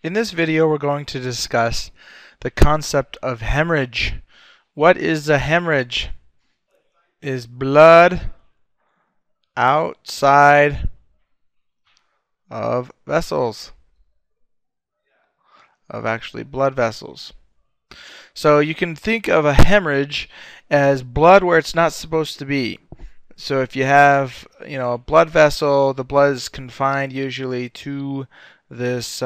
In this video, we're going to discuss the concept of hemorrhage. What is a hemorrhage? Is blood outside of vessels, of actually blood vessels. So you can think of a hemorrhage as blood where it's not supposed to be. So if you have, a blood vessel, the blood is confined usually to this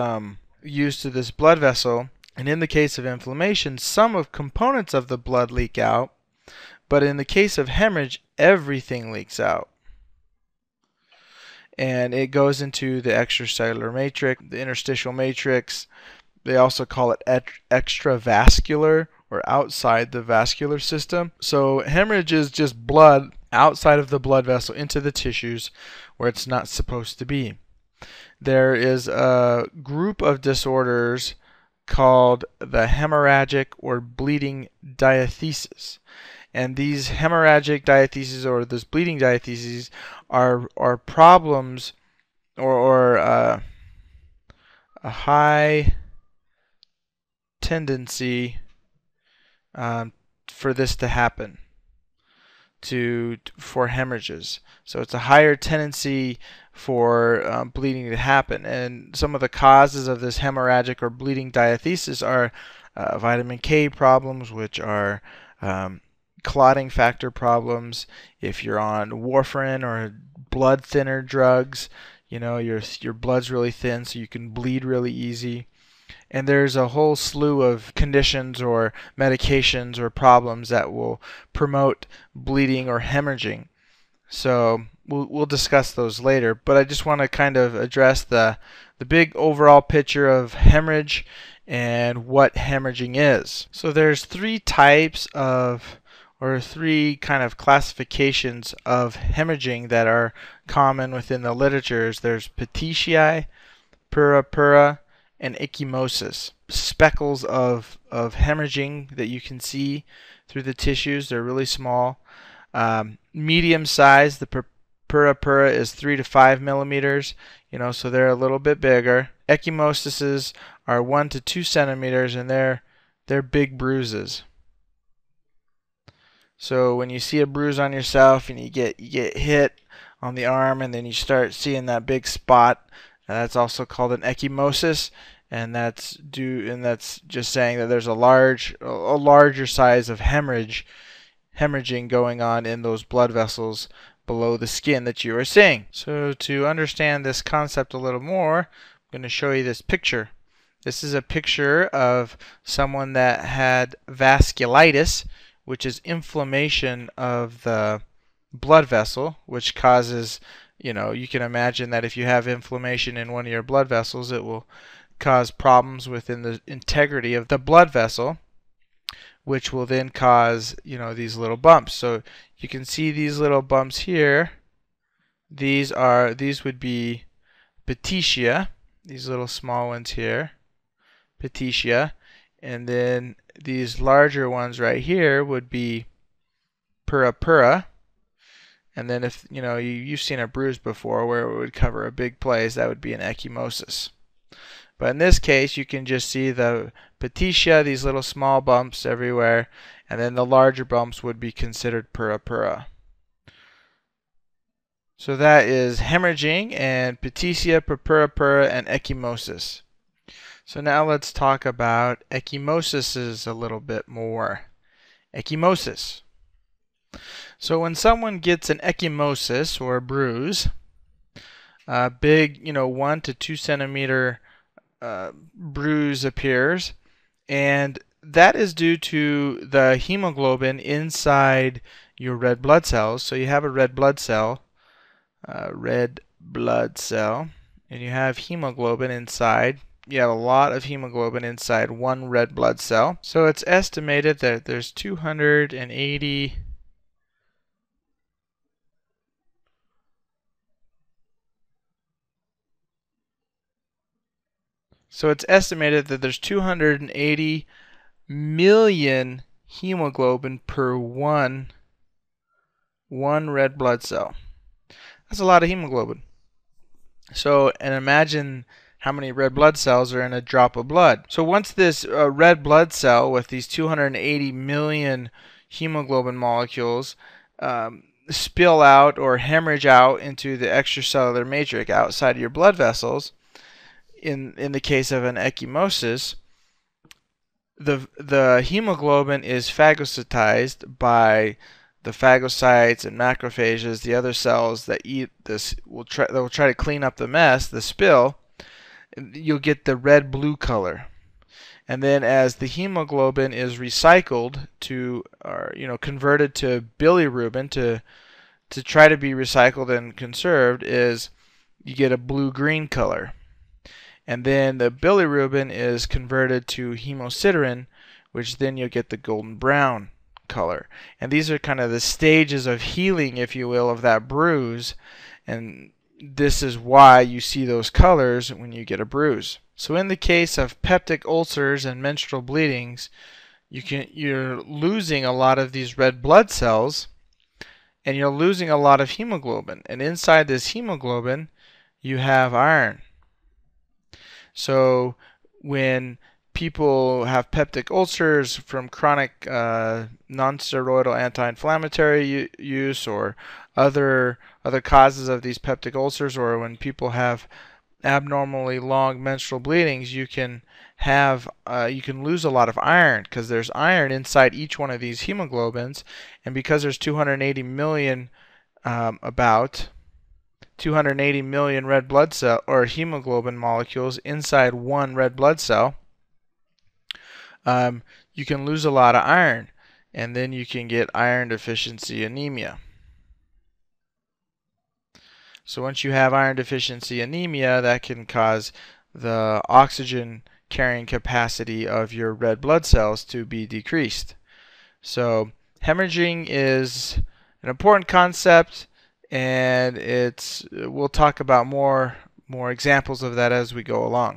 blood vessel, and in the case of inflammation, some of components of the blood leak out, but in the case of hemorrhage, everything leaks out, and it goes into the extracellular matrix, the interstitial matrix. They also call it extravascular, or outside the vascular system. So hemorrhage is just blood outside of the blood vessel into the tissues where it's not supposed to be. There is a group of disorders called the hemorrhagic or bleeding diathesis. And these hemorrhagic diatheses or this bleeding diatheses are problems or a high tendency for this to happen, for hemorrhages. So it's a higher tendency for bleeding to happen, and some of the causes of this hemorrhagic or bleeding diathesis are vitamin K problems, which are clotting factor problems. If you're on warfarin or blood thinner drugs, your blood's really thin, so you can bleed really easy. And there's a whole slew of conditions or medications or problems that will promote bleeding or hemorrhaging. So we'll discuss those later. But I just want to kind of address the big overall picture of hemorrhage and what hemorrhaging is. So there's three types of, or three kind of classifications of hemorrhaging that are common within the literatures. There's petechiae, purpura, and ecchymoses, speckles of hemorrhaging that you can see through the tissues. They're really small. Medium size, the purpura is 3 to 5 millimeters, so they're a little bit bigger. Ecchymoses are 1 to 2 centimeters, and they're big bruises. So when you see a bruise on yourself and you get hit on the arm, and then you start seeing that big spot, that's also called an ecchymosis, and that's just saying that there's a larger size of hemorrhaging going on in those blood vessels below the skin that you are seeing. So to understand this concept a little more, I'm going to show you this picture. This is a picture of someone that had vasculitis, which is inflammation of the blood vessel, which causes, you can imagine that if you have inflammation in one of your blood vessels, it will cause problems within the integrity of the blood vessel, which will then cause, these little bumps. So you can see these little bumps here. These would be petechiae, these little small ones here, petechiae, and then these larger ones right here would be purpura. And then if, you've seen a bruise before where it would cover a big place, that would be an ecchymosis. But in this case, you can just see the petechiae, these little small bumps everywhere, and then the larger bumps would be considered purpura. So that is hemorrhaging, and petechiae, purpura, and ecchymoses. So now let's talk about ecchymoses a little bit more. Ecchymosis. So when someone gets an ecchymosis or a bruise, a big, 1 to 2 centimeter bruise appears, and that is due to the hemoglobin inside your red blood cells. So you have a red blood cell, and you have hemoglobin inside. You have a lot of hemoglobin inside one red blood cell. So it's estimated that there's 280 So it's estimated that there's 280 million hemoglobin per one red blood cell. That's a lot of hemoglobin. So, and imagine how many red blood cells are in a drop of blood. So once this red blood cell with these 280 million hemoglobin molecules spill out or hemorrhage out into the extracellular matrix outside of your blood vessels, in the case of an ecchymoses, the hemoglobin is phagocytized by the phagocytes and macrophages, the other cells that eat this, will try to clean up the mess, the spill. You'll get the red-blue color. And then as the hemoglobin is recycled to, or converted to bilirubin to try to be recycled and conserved, is you get a blue-green color. And then the bilirubin is converted to hemosiderin, which then you'll get the golden-brown color. And these are kind of the stages of healing, if you will, of that bruise. And this is why you see those colors when you get a bruise. So in the case of peptic ulcers and menstrual bleedings, you're losing a lot of these red blood cells, and you're losing a lot of hemoglobin. And inside this hemoglobin, you have iron. So when people have peptic ulcers from chronic non-steroidal anti-inflammatory use or other causes of these peptic ulcers, or when people have abnormally long menstrual bleedings, you can lose a lot of iron, because there's iron inside each one of these hemoglobins, and because there's 280 million red blood cell or hemoglobin molecules inside one red blood cell, you can lose a lot of iron, and then you can get iron deficiency anemia. So once you have iron deficiency anemia, that can cause the oxygen carrying capacity of your red blood cells to be decreased. So hemorrhaging is an important concept, and we'll talk about more examples of that as we go along.